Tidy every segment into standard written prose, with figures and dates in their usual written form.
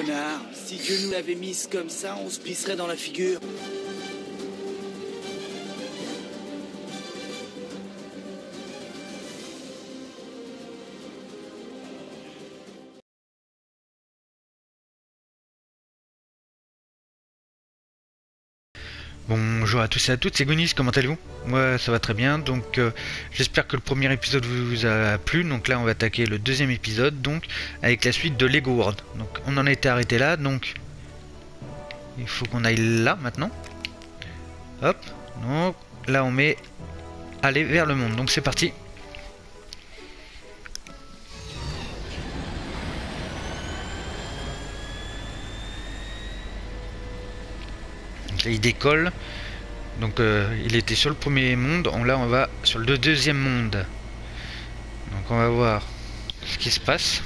connard. Si Dieu nous l'avait mise comme ça, on se pisserait dans la figure. Bonjour à tous et à toutes, c'est Goonies, comment allez-vous? Moi ça va très bien, donc j'espère que le premier épisode vous a plu. Donc là on va attaquer le deuxième épisode, donc avec la suite de Lego World. Donc on en était arrêté là, donc il faut qu'on aille là maintenant. Hop, donc là on met aller vers le monde, donc c'est parti. Là, il décolle, donc il était sur le premier monde, là on va sur le deuxième monde, donc on va voir ce qui se passe.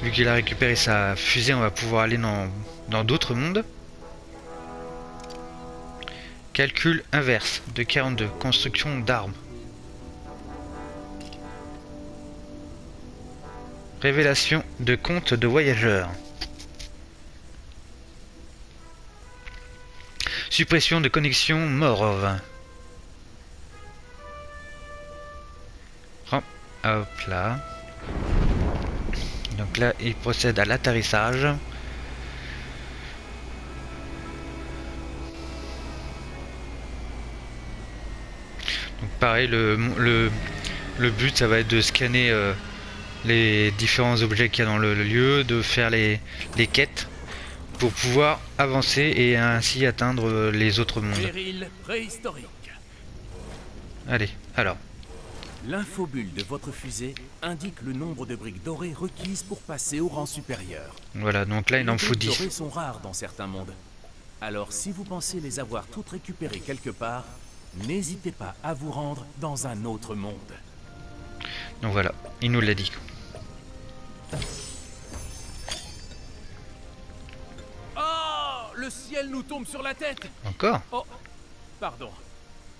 Vu qu'il a récupéré sa fusée, on va pouvoir aller dans d'autres mondes. Calcul inverse de 42, construction d'armes. Révélation de compte de voyageurs. Suppression de connexion Morve. Hop là. Donc là, il procède à l'atterrissage. Donc pareil, le but, ça va être de scanner les différents objets qu'il y a dans le lieu, de faire les quêtes pour pouvoir avancer et ainsi atteindre les autres mondes. Péril préhistorique. Allez, alors. L'infobulle de votre fusée indique le nombre de briques dorées requises pour passer au rang supérieur. Voilà, donc là il en faut 10. Les briques dorées sont rares dans certains mondes. Alors si vous pensez les avoir toutes récupérées quelque part, n'hésitez pas à vous rendre dans un autre monde. Donc voilà, il nous l'a dit. Le ciel nous tombe sur la tête. Encore? Oh, pardon.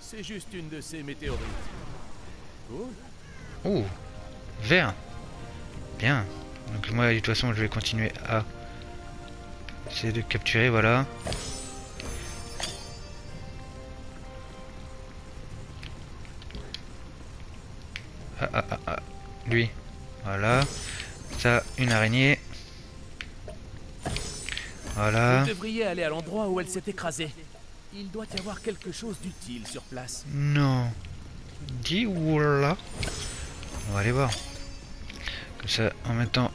C'est juste une de ces météorites. Cool. Oh, vert. Bien. Donc moi, de toute façon, je vais continuer à essayer de capturer, voilà. Lui. Voilà. Ça, une araignée. Voilà. Vous devriez aller à l'endroit où elle s'est écrasée. Il doit y avoir quelque chose d'utile sur place. Non. Dis où là. On va aller voir. Comme ça, en même temps.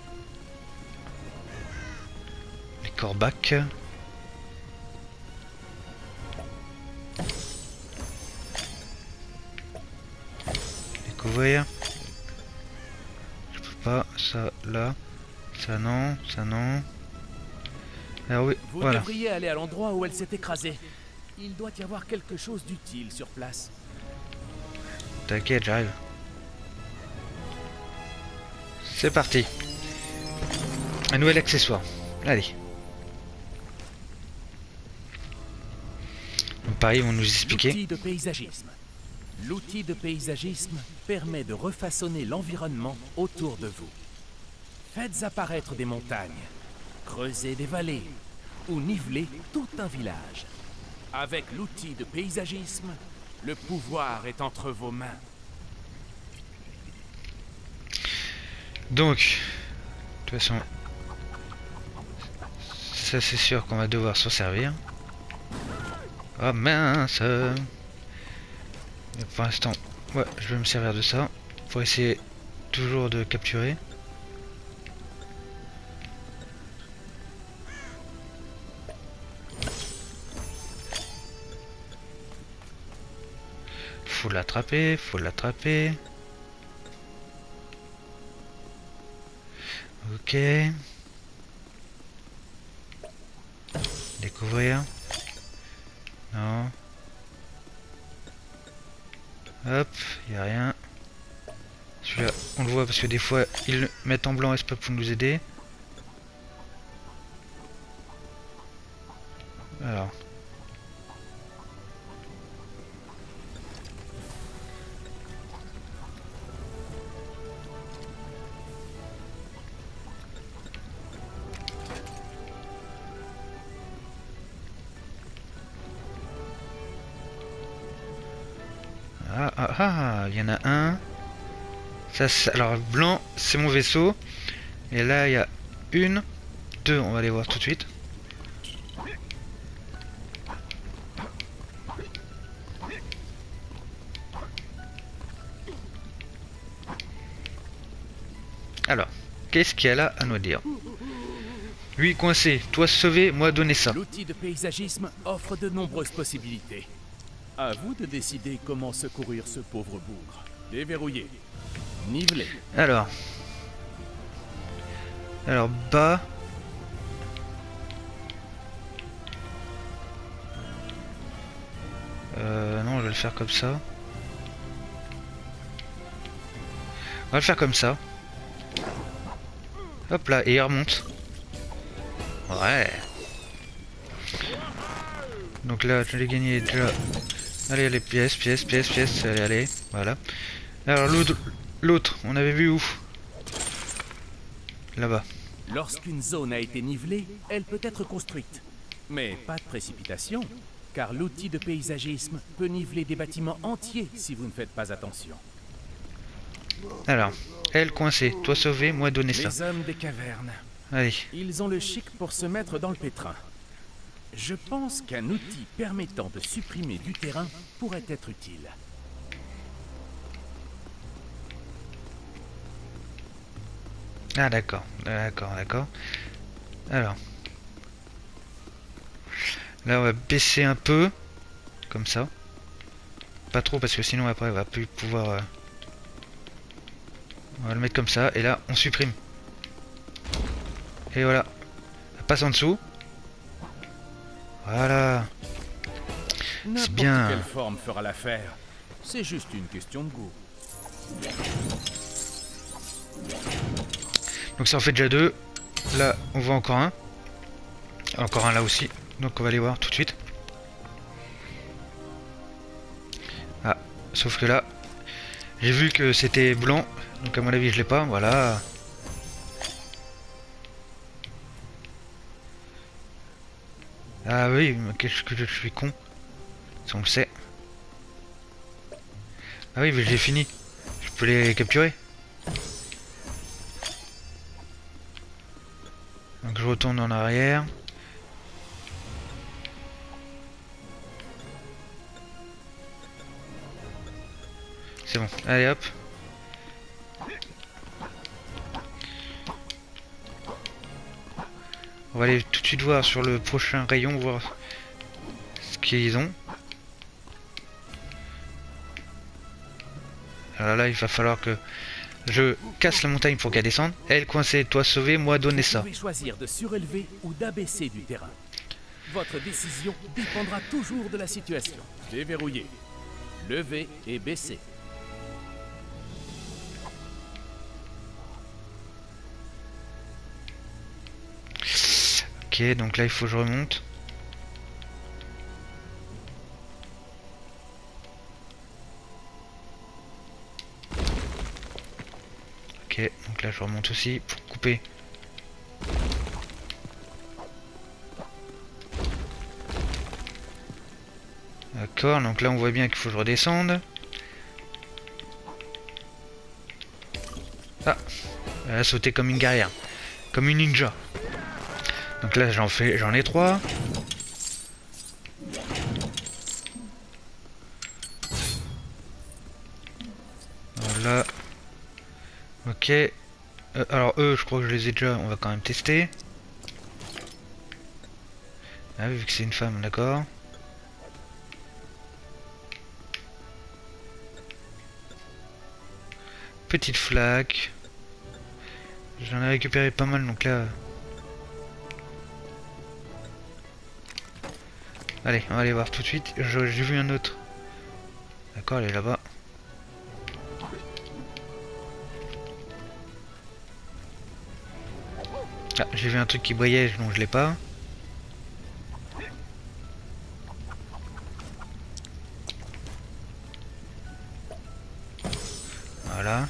Les corbacs. Découvrir. Je peux pas. Ça, là. Ça, non. Ça, non. Alors oui, vous voilà. Devriez aller à l'endroit où elle s'est écrasée. Il doit y avoir quelque chose d'utile sur place. T'inquiète, j'arrive. C'est parti. Un nouvel accessoire. Allez. Donc pareil, ils vont nous expliquer. L'outil de paysagisme. L'outil de paysagisme permet de refaçonner l'environnement autour de vous. Faites apparaître des montagnes. Creuser des vallées ou niveler tout un village. Avec l'outil de paysagisme, le pouvoir est entre vos mains. Donc, de toute façon, ça c'est sûr qu'on va devoir s'en servir. Oh mince! Mais pour l'instant, ouais, je vais me servir de ça pour essayer toujours de capturer. Faut l'attraper, faut l'attraper. Ok. Découvrir. Non. Hop, y a rien. Celui-là, on le voit parce que des fois, ils le mettent en blanc, est-ce pas pour nous aider? Alors. il y en a un. Ça, alors blanc, c'est mon vaisseau. Et là, il y a une, deux. On va les voir tout de suite. Alors, qu'est-ce qu'il y a là à nous dire? Lui coincé, toi sauver, moi donner ça. L'outil de paysagisme offre de nombreuses possibilités. À vous de décider comment secourir ce pauvre bougre. Déverrouiller, niveler. Alors bas. Non, je vais le faire comme ça. On va le faire comme ça. Hop là, et il remonte. Ouais. Donc là, je l'ai gagné déjà. Allez, allez, pièce. Allez, allez. Voilà. Alors l'autre, on avait vu où? Là-bas. Lorsqu'une zone a été nivelée, elle peut être construite. Mais pas de précipitation, car l'outil de paysagisme peut niveler des bâtiments entiers si vous ne faites pas attention. Alors, elle coincée, toi sauver, moi donner ça. Les hommes des cavernes. Allez. Ils ont le chic pour se mettre dans le pétrin. Je pense qu'un outil permettant de supprimer du terrain pourrait être utile. Ah d'accord. Alors. Là on va baisser un peu. Comme ça. Pas trop parce que sinon après on va plus pouvoir... On va le mettre comme ça et là on supprime. Et voilà. Elle passe en dessous. Voilà. C'est bien. Quelle forme fera l'affaire? C'est juste une question de goût. Donc ça en fait déjà deux. Là on voit encore un. Encore un là aussi. Donc on va aller voir tout de suite. Ah. Sauf que là. J'ai vu que c'était blanc. Donc à mon avis je l'ai pas. Voilà. Ah oui, qu'est-ce que je suis con. Si on le sait. Ah oui, mais j'ai fini. Je peux les capturer. Donc je retourne en arrière. C'est bon. Allez hop. On va aller tout de suite voir sur le prochain rayon, voir ce qu'ils ont. Alors là, il va falloir que je casse la montagne pour qu'elle descende. Elle coincée, toi sauver, moi donner ça. Vous pouvez choisir de surélever ou d'abaisser du terrain. Votre décision dépendra toujours de la situation. Déverrouiller, lever et baisser. Ok, donc là il faut que je remonte. Ok, donc là je remonte aussi pour couper. D'accord, donc là on voit bien qu'il faut que je redescende. Ah, elle a sauté comme une guerrière, comme une ninja. Donc là j'en ai trois. Voilà. Ok. Alors eux je crois que je les ai déjà, on va quand même tester. Ah oui, vu que c'est une femme, d'accord. Petite flaque. J'en ai récupéré pas mal donc là. Allez, on va aller voir tout de suite. J'ai vu un autre. D'accord, elle est là-bas. Ah, j'ai vu un truc qui brillait, donc je l'ai pas. Voilà.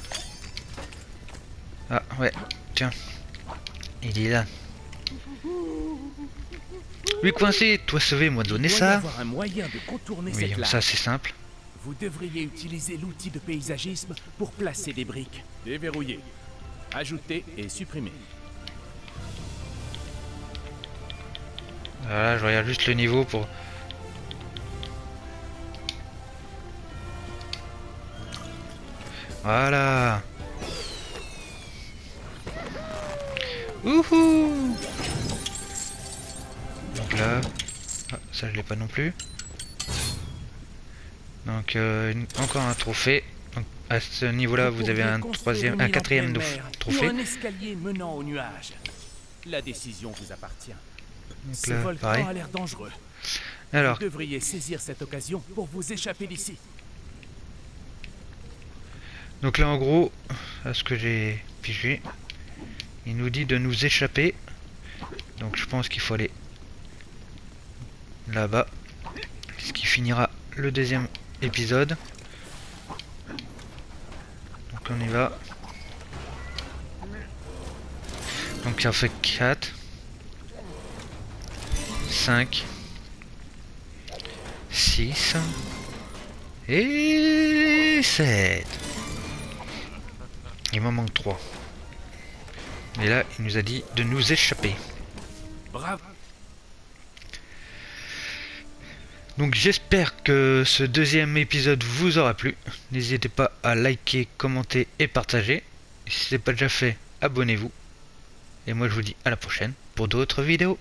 Ah, ouais, tiens. Il est là. Lui coincé, toi sauver, moi donner ça. Oui, ça c'est simple. Vous devriez utiliser l'outil de paysagisme pour placer des briques. Déverrouiller, ajouter et supprimer. Voilà, je regarde juste le niveau pour... Voilà. Wouhou! Donc là... Ah, ça je l'ai pas non plus. Donc encore un trophée. Donc, à ce niveau-là, vous avez un troisième, un quatrième trophée. Un escalier menant au nuage. La décision vous appartient. Donc là, pareil. Alors, vous devriez saisir cette occasion pour vous échapper d'ici. Donc là, en gros, à ce que j'ai pigé, il nous dit de nous échapper. Donc je pense qu'il faut aller là-bas, ce qui finira le deuxième épisode. Donc on y va. Donc ça fait 4, 5, 6 et 7. Il m'en manque 3. Et là, il nous a dit de nous échapper. Bravo. Donc j'espère que ce deuxième épisode vous aura plu. N'hésitez pas à liker, commenter et partager. Et si ce n'est pas déjà fait, abonnez-vous. Et moi je vous dis à la prochaine pour d'autres vidéos.